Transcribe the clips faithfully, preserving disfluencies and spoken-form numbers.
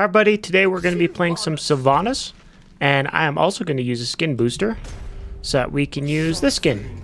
Hi everybody, today we're going to be playing some Sylvanus, and I am also going to use a skin booster so that we can use this skin.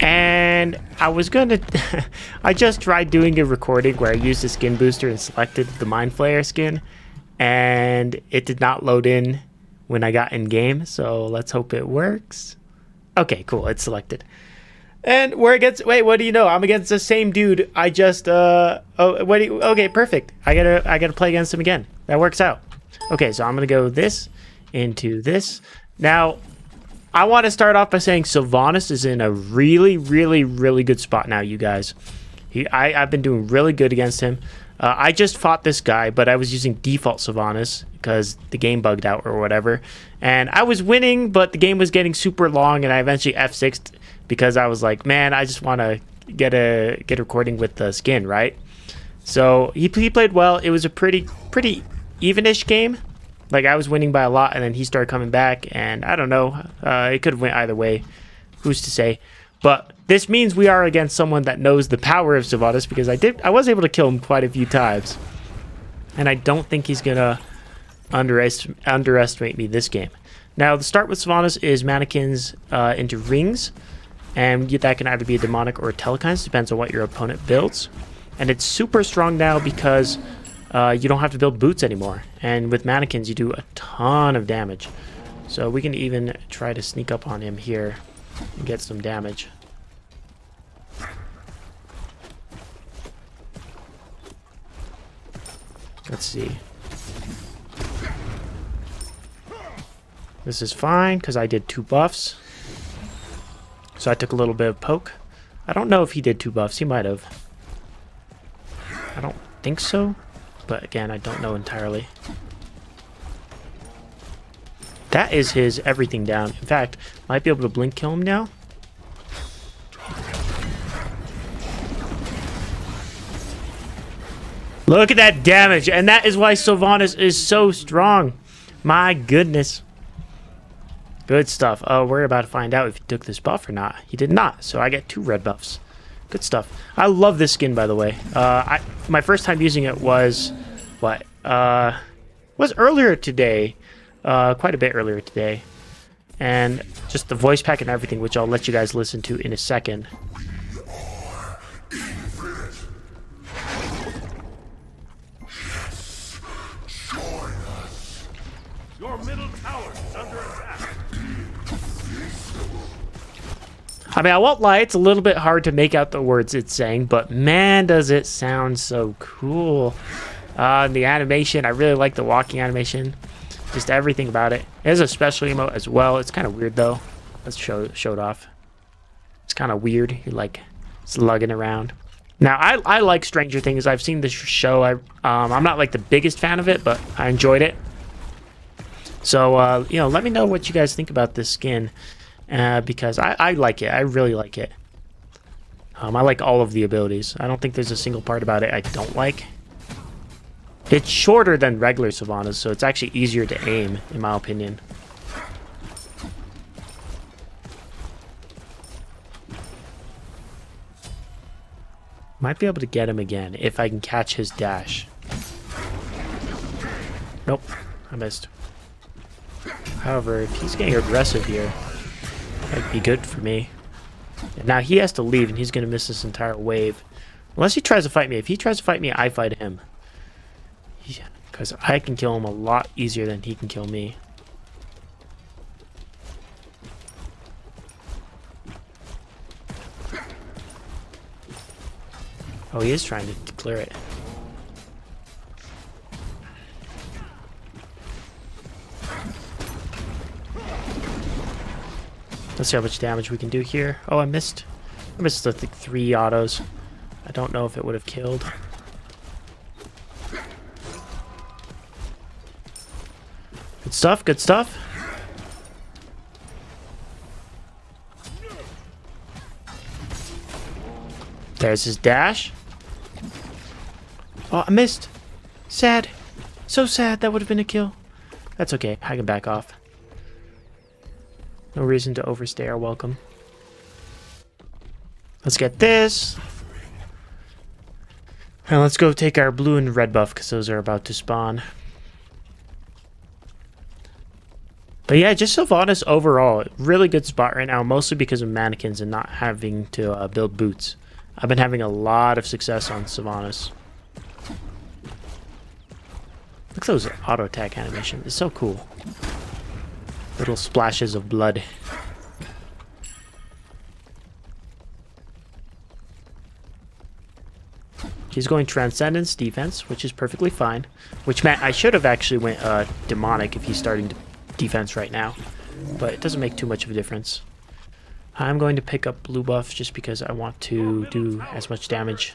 And I was going to, I just tried doing a recording where I used a skin booster and selected the Mind Flayer skin, and it did not load in when I got in game, so let's hope it works. Okay, cool, it's selected. And we're against, wait, what do you know? I'm against the same dude. I just, uh, oh, what do you, okay, perfect. I gotta, I gotta play against him again. That works out. Okay, so I'm gonna go this into this. Now, I want to start off by saying Sylvanus is in a really, really, really good spot now, you guys. He, I, I've been doing really good against him. Uh, I just fought this guy, but I was using default Sylvanus because the game bugged out or whatever. And I was winning, but the game was getting super long, and I eventually F six'd. Because I was like, man, I just want to get a get a recording with the skin, right? So he, he played well. It was a pretty pretty even-ish game. Like, I was winning by a lot, and then he started coming back, and I don't know. Uh, it could have went either way. Who's to say? But this means we are against someone that knows the power of Sylvanus, because I did I was able to kill him quite a few times, and I don't think he's gonna underest underestimate me this game. Now, the start with Sylvanus is mannequins uh, into rings. And that can either be a demonic or a telekine, depends on what your opponent builds. And it's super strong now because uh, you don't have to build boots anymore. And with mannequins, you do a ton of damage. So we can even try to sneak up on him here and get some damage. Let's see. This is fine because I did two buffs. So I took a little bit of poke. I don't know if he did two buffs. He might have. I don't think so. But again, I don't know entirely. That is his everything down. In fact, might be able to blink kill him now. Look at that damage. And that is why Sylvanus is so strong. My goodness. Good stuff. Oh, we're about to find out if he took this buff or not. He did not, so I get two red buffs. Good stuff. I love this skin, by the way. Uh, I, my first time using it was, what? Uh, was earlier today. Uh, quite a bit earlier today. And just the voice pack and everything, which I'll let you guys listen to in a second. Yes. Join us. Your middle tower is under attack. I mean, I won't lie, it's a little bit hard to make out the words it's saying, but man, does it sound so cool. Uh, the animation, I really like the walking animation. Just everything about it. It has a special emote as well. It's kind of weird, though. Let's show, show it off. It's kind of weird. You're, like, slugging around. Now, I, I like Stranger Things. I've seen this show. I, um, I'm not, like, the biggest fan of it, but I enjoyed it. So, uh, you know, let me know what you guys think about this skin. Uh, because I, I like it. I really like it. Um, I like all of the abilities. I don't think there's a single part about it I don't like. It's shorter than regular Sylvanus, so it's actually easier to aim, in my opinion. Might be able to get him again if I can catch his dash. Nope, I missed. However, if he's getting aggressive here, that'd be good for me. Now he has to leave, and he's going to miss this entire wave. Unless he tries to fight me. If he tries to fight me, I fight him. Because I can kill him a lot easier than he can kill me. Oh, he is trying to clear it. Let's see how much damage we can do here. Oh, I missed. I missed the th three autos. I don't know if it would have killed. Good stuff, good stuff. There's his dash. Oh, I missed. Sad. So sad. That would have been a kill. That's okay. I can back off. No reason to overstay our welcome. Let's get this. And let's go take our blue and red buff because those are about to spawn. But yeah, just Sylvanus overall, really good spot right now, mostly because of mannequins and not having to uh, build boots. I've been having a lot of success on Sylvanus. Look at those auto attack animation. It's so cool. Little splashes of blood. She's going Transcendence defense, which is perfectly fine. Which meant I should have actually went uh, demonic if he's starting to defense right now. But it doesn't make too much of a difference. I'm going to pick up blue buff just because I want to do as much damage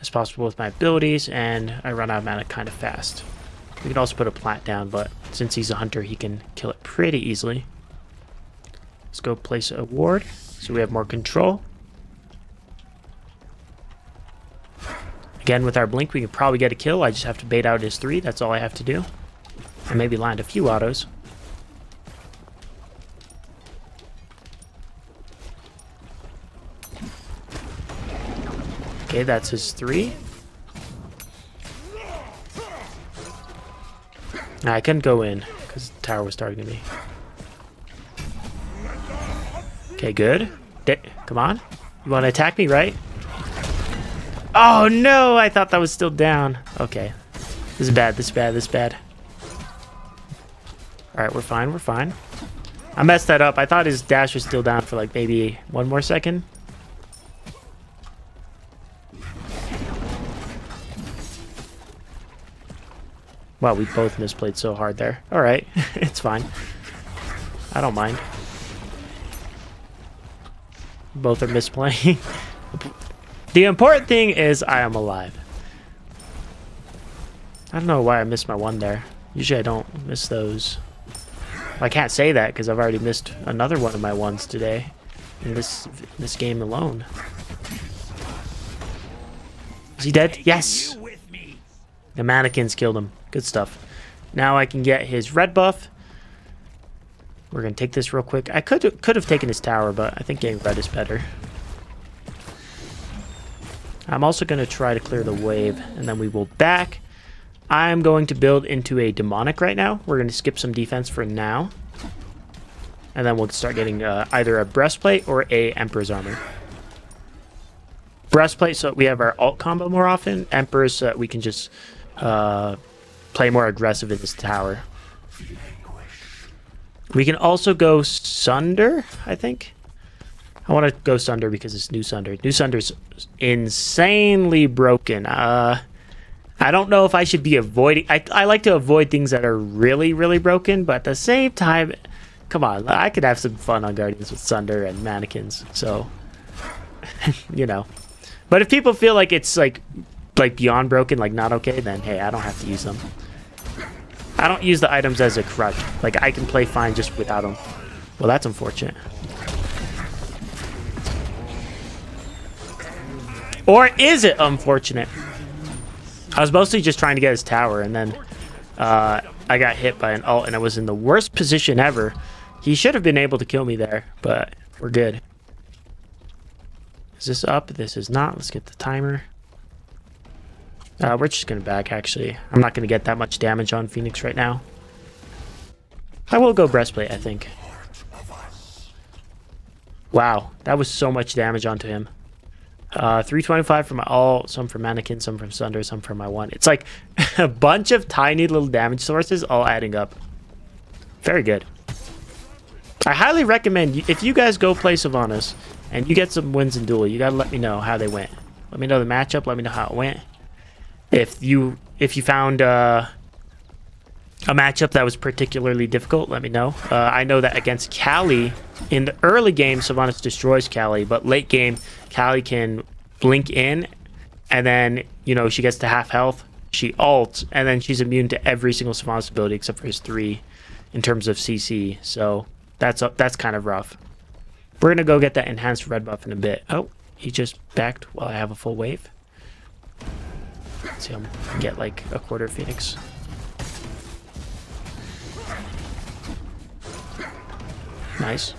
as possible with my abilities, and I run out of mana kind of fast. We could also put a plant down, but since he's a hunter, he can kill it pretty easily. Let's go place a ward so we have more control. Again, with our blink, we can probably get a kill. I just have to bait out his three. That's all I have to do. And maybe land a few autos. Okay, that's his three. Nah, I couldn't go in because the tower was targeting me. Okay, good. De- Come on. You want to attack me, right? Oh no, I thought that was still down. Okay. This is bad, this is bad, this is bad. Alright, we're fine, we're fine. I messed that up. I thought his dash was still down for like maybe one more second. Wow, we both misplayed so hard there. Alright, it's fine. I don't mind. Both are misplaying. The important thing is I am alive. I don't know why I missed my one there. Usually I don't miss those. I can't say that because I've already missed another one of my ones today in this this game alone. Is he dead? Yes! The mannequins killed him. Good stuff. Now I can get his red buff. We're gonna take this real quick. I could could have taken his tower, but I think getting red is better. I'm also going to try to clear the wave, and then we will back. I'm going to build into a demonic right now. We're going to skip some defense for now. And then we'll start getting uh, either a breastplate or a Emperor's armor. Breastplate so we have our alt combo more often. Emperor's so that we can just uh, play more aggressive in this tower. We can also go Sunder, I think. I want to go Sunder because it's new Sunder. New Sunder's insanely broken. Uh, I don't know if I should be avoiding... I, I like to avoid things that are really, really broken, but at the same time... Come on, I could have some fun on Guardians with Sunder and mannequins, so... you know. But if people feel like it's, like, like beyond broken, like not okay, then hey, I don't have to use them. I don't use the items as a crutch. Like, I can play fine just without them. Well, that's unfortunate. Or is it unfortunate? I was mostly just trying to get his tower, and then uh, I got hit by an ult, and I was in the worst position ever. He should have been able to kill me there, but we're good. Is this up? This is not. Let's get the timer. Uh, we're just going to back, actually. I'm not going to get that much damage on Phoenix right now. I will go Breastplate, I think. Wow, that was so much damage onto him. Uh, three twenty-five from all, some from mannequin, some from Sunder, some from my one. It's like a bunch of tiny little damage sources all adding up. Very good. I highly recommend you, if you guys go play Sylvanus and you get some wins in Duel, you gotta let me know how they went. Let me know the matchup. Let me know how it went. If you if you found uh, a matchup that was particularly difficult, let me know. Uh, I know that against Cali. In the early game, Sylvanus destroys Cali, but late game, Cali can blink in, and then, you know, she gets to half health, she ults, and then she's immune to every single Sylvanus ability except for his three in terms of C C, so that's, that's kind of rough. We're going to go get that enhanced red buff in a bit. Oh, he just backed while I have a full wave. Let's see, I'm gonna get like a quarter Phoenix. Nice.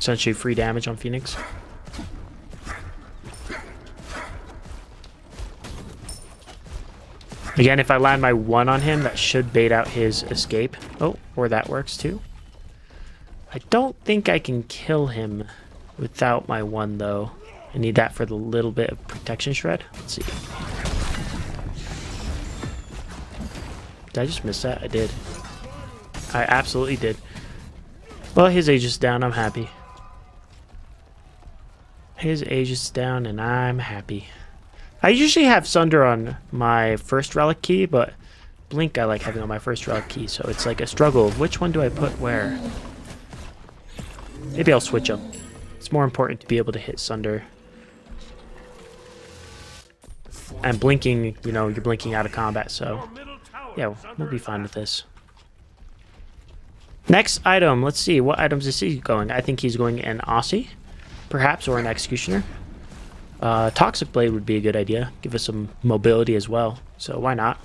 Essentially free damage on Phoenix. Again, if I land my one on him, that should bait out his escape. Oh, or that works too. I don't think I can kill him without my one, though. I need that for the little bit of protection shred. Let's see. Did I just miss that? I did. I absolutely did. Well, his Aegis is down. I'm happy. His Aegis is down, and I'm happy. I usually have Sunder on my first relic key, but Blink I like having on my first relic key, so it's like a struggle. Which one do I put where? Maybe I'll switch them. It's more important to be able to hit Sunder. And blinking, you know, you're blinking out of combat, so yeah, we'll be fine with this. Next item, let's see. What items is he going? I think he's going an Aussie, perhaps, or an Executioner. Uh, Toxic Blade would be a good idea. Give us some mobility as well, so why not?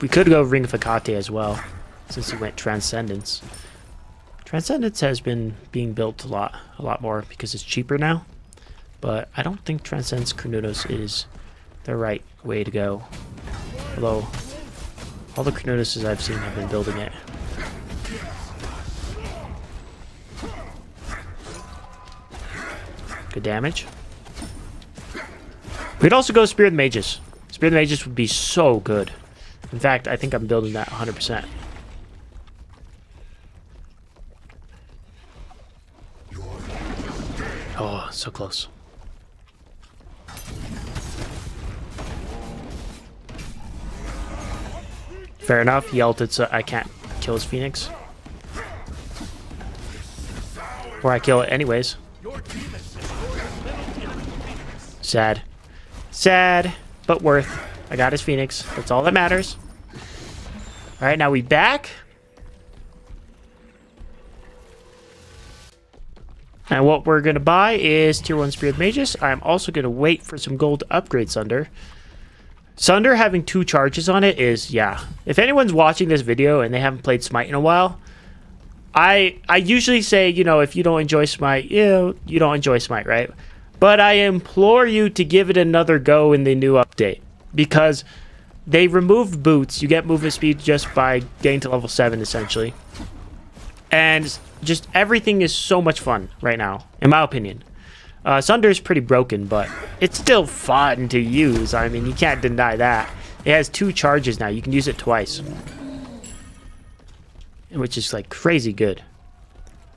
We could go Ring of Akate as well, since he went Transcendence. Transcendence has been being built a lot, a lot more because it's cheaper now, but I don't think Transcendence Cernunnos is the right way to go. Although, all the Cernunnos I've seen have been building it. Good damage. We could also go Spear of the Mages. Spear of the Mages would be so good. In fact, I think I'm building that one hundred percent. Oh, so close. Fair enough, he ulted so I can't kill his Phoenix. Or I kill it anyways. Sad. Sad, but worth. I got his Phoenix. That's all that matters. Alright, now we back. And what we're going to buy is tier one Spear of Mages. I'm also going to wait for some gold to upgrade Sunder. Sunder having two charges on it is, yeah. If anyone's watching this video and they haven't played Smite in a while, I I usually say, you know, if you don't enjoy Smite, you know, you don't enjoy Smite, right? But I implore you to give it another go in the new update, because they removed boots. You get movement speed just by getting to level seven, essentially. And just everything is so much fun right now, in my opinion. Uh, Sunder is pretty broken, but it's still fun to use. I mean, you can't deny that. It has two charges now. You can use it twice, which is like crazy good.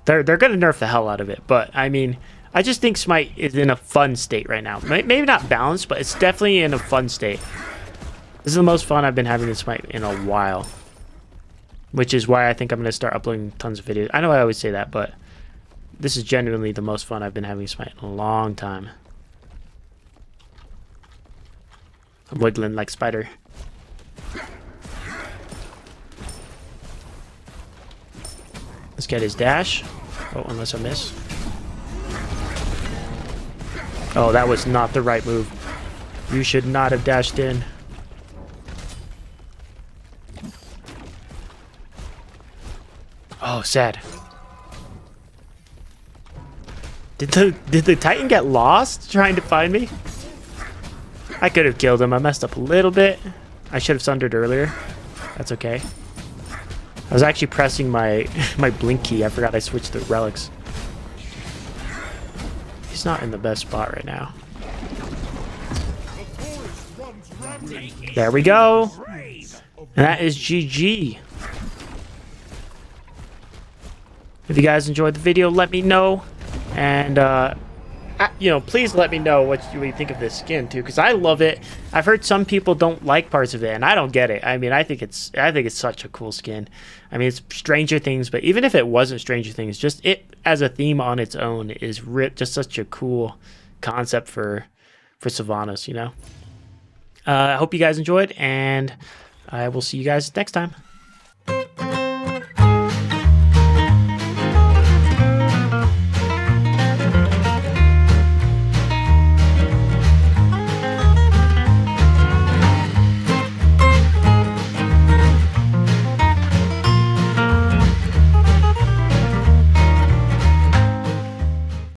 They're, they're going to nerf the hell out of it, but I mean, I just think Smite is in a fun state right now. Maybe not balanced, but it's definitely in a fun state. This is the most fun I've been having in Smite in a while, which is why I think I'm going to start uploading tons of videos. I know I always say that, but this is genuinely the most fun I've been having in Smite in a long time. I'm wiggling like spider. Let's get his dash. Oh, unless I miss. Oh, that was not the right move. You should not have dashed in. Oh, sad. Did the did the Titan get lost trying to find me? I could have killed him. I messed up a little bit. I should have Sundered earlier. That's okay. I was actually pressing my my blink key. I forgot I switched the relics. He's not in the best spot right now. There we go. And that is G G. If you guys enjoyed the video, let me know. And, uh, I, you know, please let me know what you think of this skin, too, because I love it. I've heard some people don't like parts of it, and I don't get it. I mean, I think it's I think it's such a cool skin. I mean, it's Stranger Things, but even if it wasn't Stranger Things, just it as a theme on its own is ripped, just such a cool concept for for Sylvanus, you know. Uh, I hope you guys enjoyed, and I will see you guys next time.